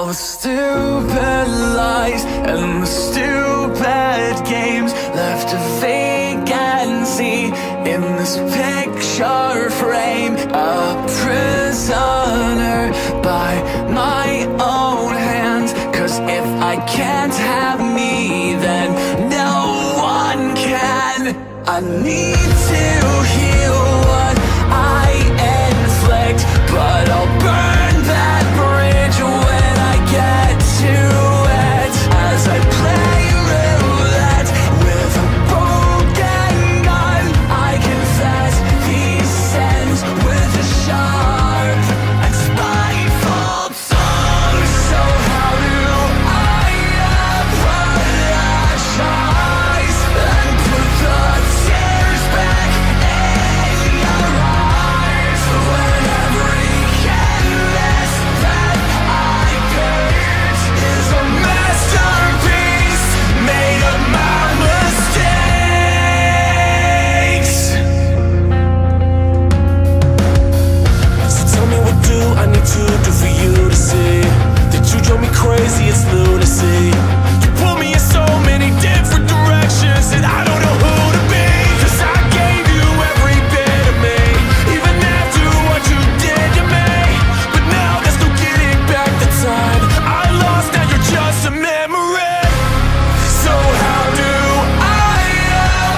All the stupid lies and the stupid games left a vacancy in this picture frame. A prisoner by my own hands, 'cause if I can't have me, then no one can. I need to heal what I inflict, but I'll burn that bridge when I get to it. As I play roulette with a broken gun, I confess these sins with a sharp and spiteful tongue. So how do I apologize and put the tears back in your eyes? When every canvas that I paint is a masterpiece made of my mistakes. So tell me, what do I need to do for you to see that you drove me crazy? It's lunacy. You pull me in so many different directions, and I don't know who to be. 'Cause I gave you every bit of me, even after what you did to me. But now there's no getting back the time I lost. Now you're just a memory. So how do I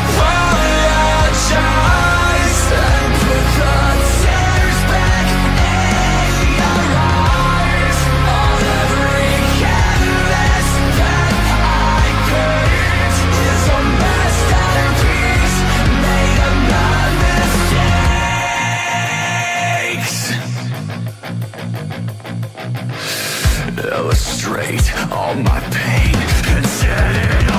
apologize and put the tears back in your eyes? On every canvas that I paint is a masterpiece made of my mistakes. Illustrate all my pain and set it